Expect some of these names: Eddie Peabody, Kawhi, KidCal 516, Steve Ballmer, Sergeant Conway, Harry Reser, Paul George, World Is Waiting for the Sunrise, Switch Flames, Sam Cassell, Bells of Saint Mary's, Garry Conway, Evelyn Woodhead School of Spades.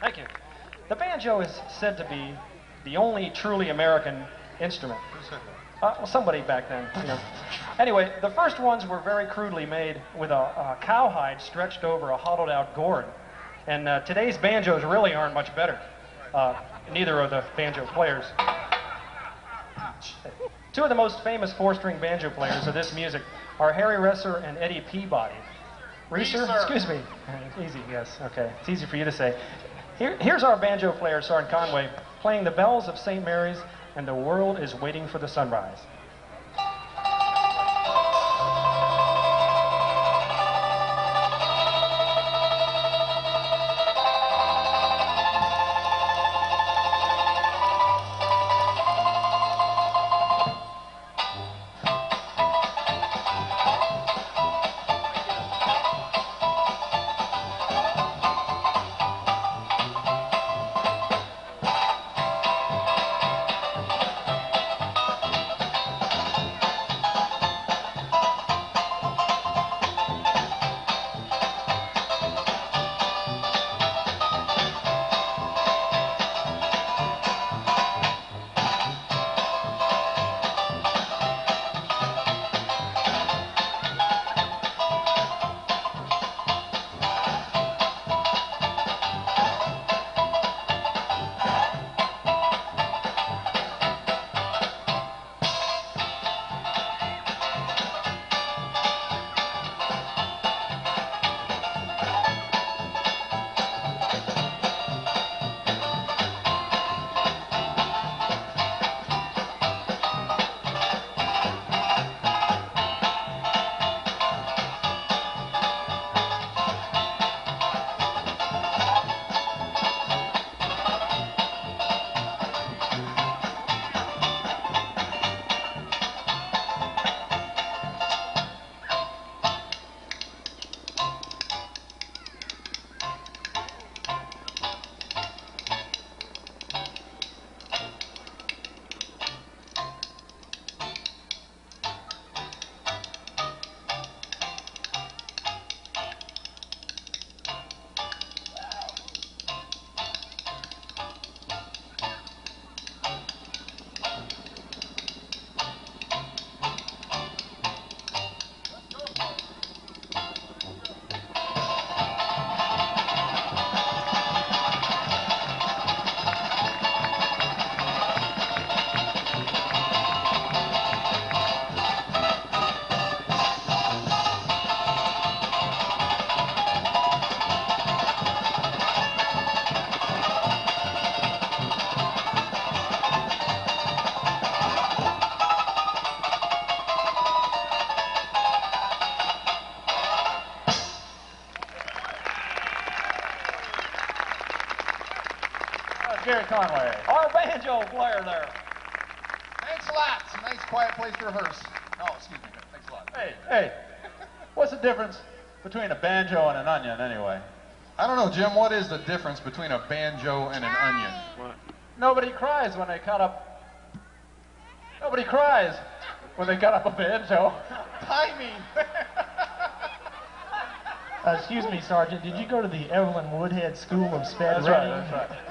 Thank you. The banjo is said to be the only truly American instrument. Well, somebody back then, you know. Anyway, the first ones were very crudely made with a cowhide stretched over a hollowed-out gourd. And today's banjos really aren't much better. Neither are the banjo players. Two of the most famous four-string banjo players of this music are Harry Reser and Eddie Peabody. Reser? Excuse me. Easy, yes. Okay. It's easy for you to say. Here's our banjo player, Sergeant Conway, playing the Bells of Saint Mary's and the World Is Waiting for the Sunrise. Garry Conway, our banjo player there. Thanks a lot. It's a nice quiet place to rehearse. Oh, excuse me. Thanks a lot. Hey. What's the difference between a banjo and an onion, anyway? I don't know, Jim. What is the difference between a banjo and an onion? What? Nobody cries when they cut up... Nobody cries when they cut up a banjo. Timing. Excuse me, Sergeant. Did you go to the Evelyn Woodhead School of Spades? That's right.